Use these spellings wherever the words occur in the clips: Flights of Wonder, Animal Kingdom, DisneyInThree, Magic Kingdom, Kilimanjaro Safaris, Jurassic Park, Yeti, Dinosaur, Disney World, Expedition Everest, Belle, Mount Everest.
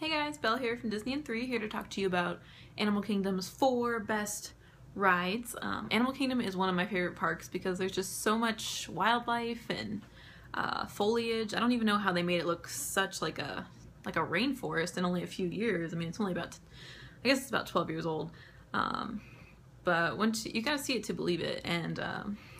Hey guys, Belle here from DisneyInThree, here to talk to you about Animal Kingdom's 4 best rides. Animal Kingdom is one of my favorite parks because there's just so much wildlife and foliage. I don't even know how they made it look such like a rainforest in only a few years. I mean, it's only about, I guess it's about 12 years old. But once you gotta see it to believe it. And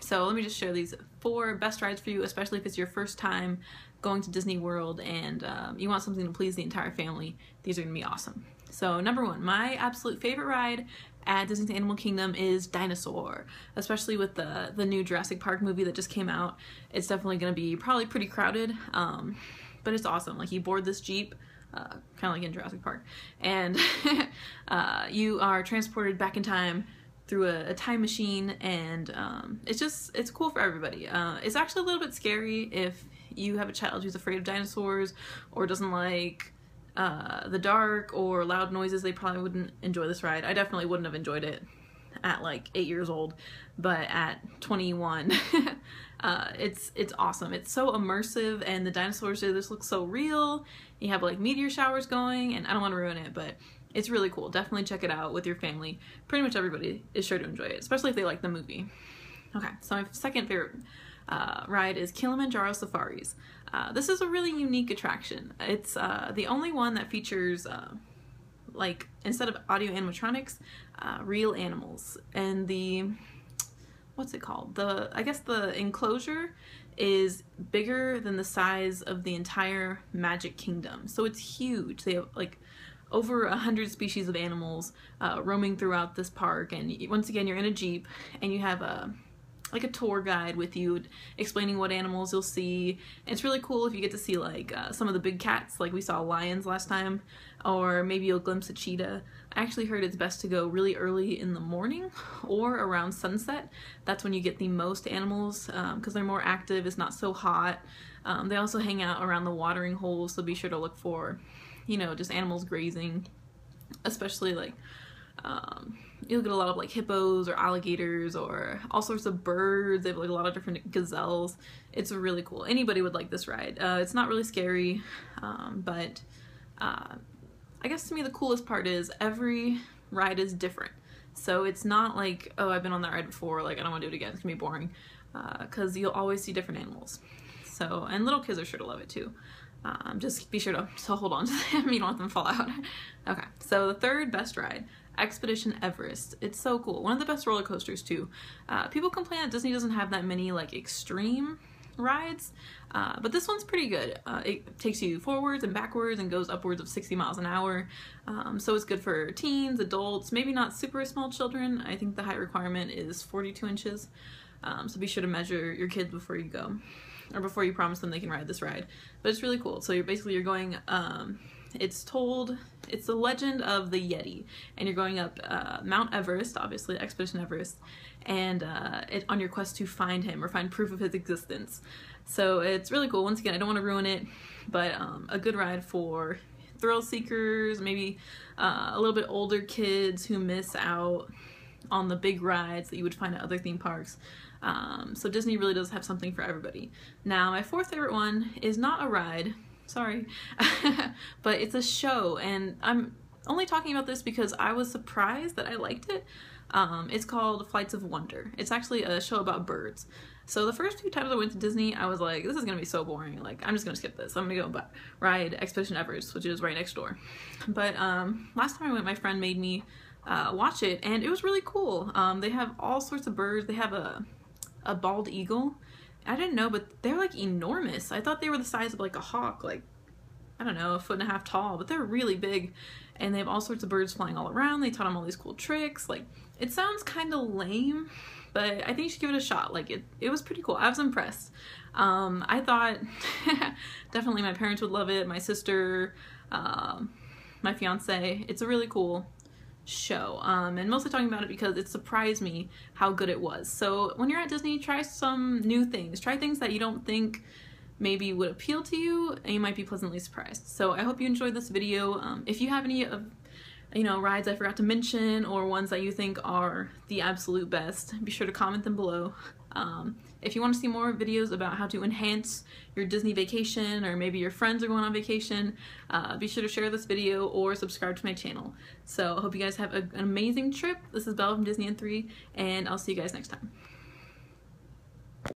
so let me just share these 4 best rides for you, especially if it's your first time going to Disney World and you want something to please the entire family. These are gonna be awesome. So number 1, my absolute favorite ride at Disney's Animal Kingdom is Dinosaur, especially with the new Jurassic Park movie that just came out. It's definitely gonna be probably pretty crowded, but it's awesome. Like, you board this Jeep, kind of like in Jurassic Park, and you are transported back in time through a time machine, and it's cool for everybody. It's actually a little bit scary if you have a child who's afraid of dinosaurs or doesn't like the dark or loud noises. They probably wouldn't enjoy this ride. I definitely wouldn't have enjoyed it at like 8 years old, but at 21 it's awesome. It's so immersive, and the dinosaurs do this look so real. You have like meteor showers going, and I don't want to ruin it, but it's really cool. Definitely check it out with your family. Pretty much everybody is sure to enjoy it, especially if they like the movie. Okay, so my second favorite ride is Kilimanjaro Safaris. This is a really unique attraction. It's the only one that features like, instead of audio animatronics, real animals. And the, what's it called? I guess the enclosure is bigger than the size of the entire Magic Kingdom. So it's huge. They have like over 100 species of animals roaming throughout this park. And once again, you're in a Jeep and you have like a tour guide with you explaining what animals you'll see. And it's really cool if you get to see like some of the big cats, like we saw lions last time, or maybe you'll glimpse a cheetah. I actually heard it's best to go really early in the morning or around sunset. That's when you get the most animals because they're more active, it's not so hot. They also hang out around the watering holes, so be sure to look for, you know, just animals grazing, especially like you'll get a lot of like hippos or alligators or all sorts of birds. They have like a lot of different gazelles. It's really cool. Anybody would like this ride. It's not really scary, but I guess to me the coolest part is every ride is different. So it's not like, oh, I've been on that ride before, like I don't want to do it again, it's gonna be boring, because you'll always see different animals. So, and little kids are sure to love it too. Just be sure to hold on to them. You don't want them to fall out. Okay, so the third best ride, Expedition Everest. It's so cool. One of the best roller coasters too. People complain that Disney doesn't have that many like extreme rides, but this one's pretty good. It takes you forwards and backwards and goes upwards of 60 miles an hour. So it's good for teens, adults, maybe not super small children. I think the height requirement is 42 inches. So be sure to measure your kids before you go, or before you promise them they can ride this ride. But it's really cool. So you're going, it's the legend of the Yeti, and you're going up Mount Everest, obviously Expedition Everest, and on your quest to find him or find proof of his existence. So it's really cool. Once again, I don't want to ruin it, but a good ride for thrill seekers, maybe a little bit older kids who miss out on the big rides that you would find at other theme parks. So Disney really does have something for everybody. Now, my fourth favorite one is not a ride, sorry, but it's a show, and I'm only talking about this because I was surprised that I liked it. It's called Flights of Wonder. It's actually a show about birds. So the first few times I went to Disney, I was like, this is gonna be so boring, like I'm just gonna skip this. I'm gonna go ride Expedition Everest, which is right next door. But last time I went, my friend made me watch it, and it was really cool. They have all sorts of birds. They have a bald eagle. I didn't know, but they're like enormous. I thought they were the size of like a hawk, like I don't know, 1.5 feet tall, but they're really big, and they have all sorts of birds flying all around. They taught them all these cool tricks. Like, it sounds kind of lame, but I think you should give it a shot. Like, it was pretty cool. I was impressed. I thought definitely my parents would love it, my sister, my fiance. It's a really cool show, and mostly talking about it because it surprised me how good it was. So when you're at Disney, try some new things. Try things that you don't think maybe would appeal to you, and you might be pleasantly surprised. So I hope you enjoyed this video. If you have any of, you know, rides I forgot to mention or ones that you think are the absolute best, be sure to comment them below. If you want to see more videos about how to enhance your Disney vacation, or maybe your friends are going on vacation, be sure to share this video or subscribe to my channel. So I hope you guys have an amazing trip. This is Belle from DisneyInThree, and I'll see you guys next time.